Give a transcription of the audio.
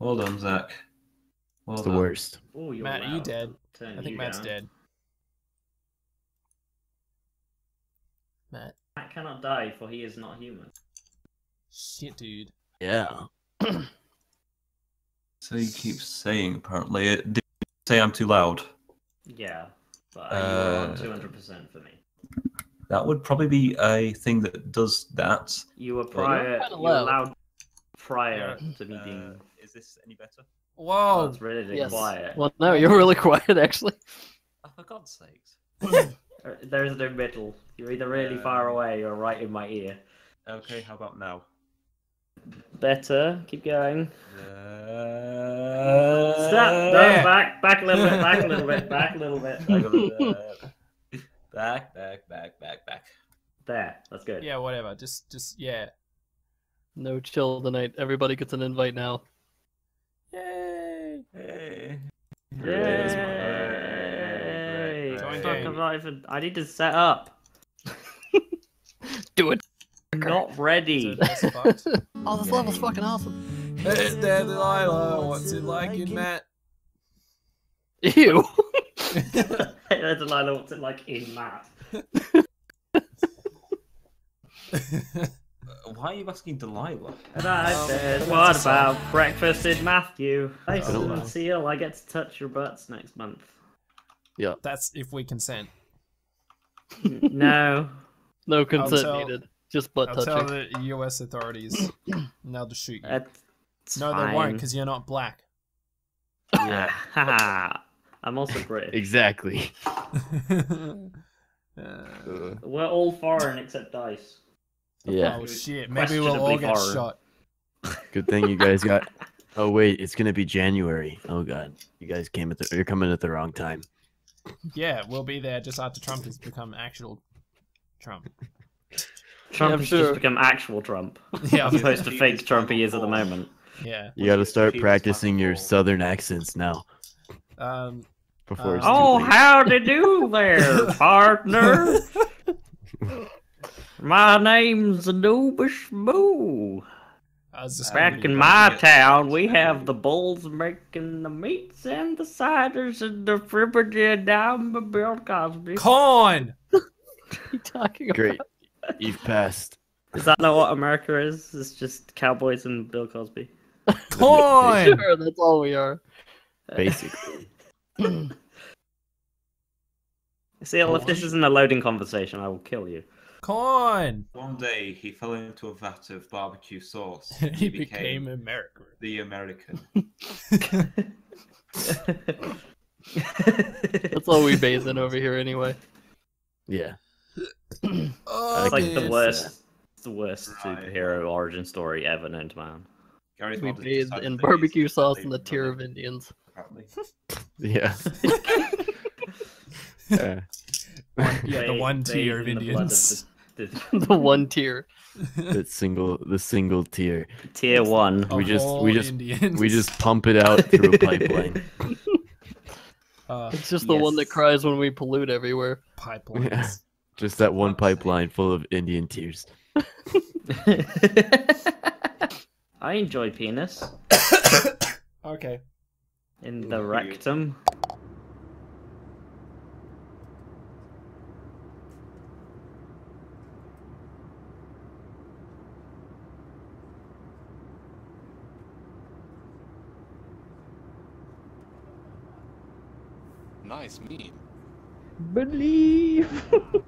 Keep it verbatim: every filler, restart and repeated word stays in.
Well done, Zach. Well it's done. The worst. Ooh, Matt, loud. Are you dead? I think Matt's down. Dead. Matt. Matt cannot die, for he is not human. Shit, dude. Yeah. So he keeps saying, apparently. Did you say I'm too loud? Yeah, but uh, you were on two hundred percent for me. That would probably be a thing that does that. You were prior, you were loud. loud prior yeah. to me uh, being... Is this any better? Whoa! It's really yes. quiet. Well, no, you're really quiet, actually. Oh, for God's sakes. There is no middle. You're either really uh, far away or right in my ear. Okay, how about now? Better. Keep going. Uh, Stop! No, back, back a little bit, back a little bit, back a little bit. Back, a little bit. back, back, back, back, back. There. That's good. Yeah, whatever. Just, just, yeah. No chill tonight. Everybody gets an invite now. Yay! Hey. Yay! Yay. Don't talk about even. I need to set up. Do it. Not ready. Oh, this level's fucking awesome. Hey there, Delilah. What's it like in Matt? Ew. Hey there, Delilah. What's it like in Matt? Why are you asking Delilah? And I said, um, what about song? Breakfast in Matthew? Nice and seal. I get to touch your butts next month. Yeah. That's if we consent. No. No consent tell... needed. Just butt I'll touching. I'll tell the U S authorities now to shoot you. That's no, fine. They won't, because you're not black. Yeah. I'm also British. Exactly. uh, We're all foreign except Dyce. Yeah. Oh, shit. Maybe we'll all get foreign. shot. Good thing you guys got... Oh, wait. It's going to be January. Oh, God. You guys came at the... You're coming at the wrong time. Yeah, we'll be there just after Trump has become actual Trump. Trump yeah, has sure. just become actual Trump. Yeah, as opposed to fake Trump he is at the moment. Yeah. You gotta start practicing your southern accents now. Um before uh, it's Oh too late. How to do there, partner. My name's noobishmoo. Back in my town we have the bulls making the meats and the ciders and the fribbage down the Bill Cosby. Corn! What are you talking about? Great. You've passed. Is that not what America is? It's just cowboys and Bill Cosby. Coin! Sure, that's all we are. Basically. Seal, if this isn't a loading conversation, I will kill you. Coin! One day, he fell into a vat of barbecue sauce. He, he became, became American. The American. That's all we bathe in over here anyway. Yeah. Oh, it's like yes. the worst, the worst right. superhero origin story ever known to man. Gary's we bathed in barbecue sauce in the tier of Indians. Yeah. yeah. One, yeah, the one tier of Indians. The, the... the one tier. That single, the single tier. Tier one. We just, we just, Indians. we just pump it out through a pipeline. Uh, it's just the yes. one that cries when we pollute everywhere. Pipelines. Yeah. Just that one pipeline full of Indian tears. I enjoy penis. Okay. In the rectum. Nice meme. Believe.